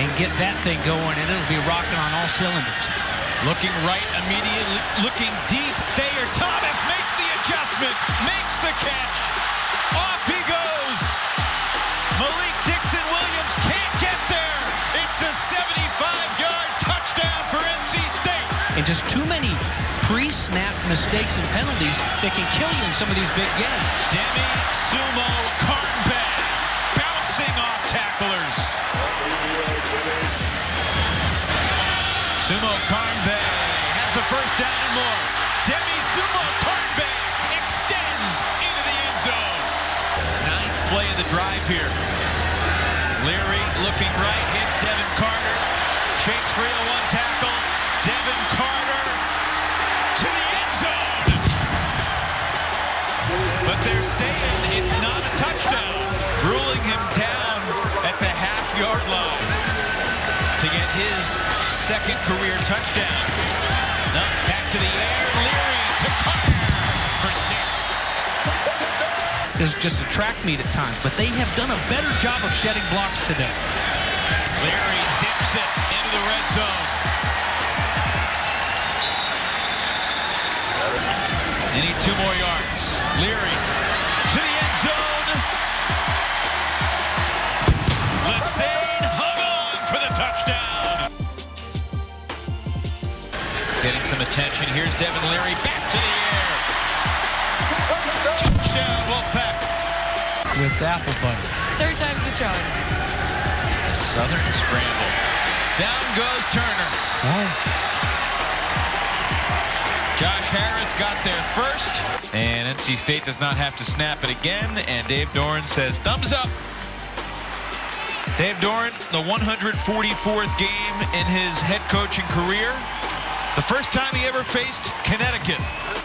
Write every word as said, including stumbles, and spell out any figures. and get that thing going, and it'll be rocking on all cylinders. Looking right immediately, looking deep. Thayer Thomas makes the adjustment, makes the catch. Off he goes. Malik Dixon Williams can't get there. It's a seventy-five yard touchdown for N C State. And just too many pre-snap mistakes and penalties that can kill you in some of these big games. Demi Sumo-Karngbaye bouncing off tacklers. Sumo-Karngbaye has the first down and more. Demi Sumo-Karngbaye extends into the end zone. Ninth play of the drive here. Leary looking right, hits Devin Carter. Shakes free on one tackle. Devin Carter to the end zone. But they're saying it's not a touchdown, ruling him down at the half-yard line to get his second career touchdown. None back to the air. Leary to Carter for six. It's just a track meet at times, but they have done a better job of shedding blocks today. Leary zips it into the red zone. They need two more yards. Leary to the end zone. Lassane hung on for the touchdown. Getting some attention. Here's Devin Leary back to the air. Touchdown, Wolfpack. With apple butter. Third time's the charm. The Southern scramble. Down goes Turner. Whoa. Josh Harris got there first, and N C State does not have to snap it again, and Dave Doran says thumbs up. Dave Doran, the one hundred forty-fourth game in his head coaching career. It's the first time he ever faced Connecticut.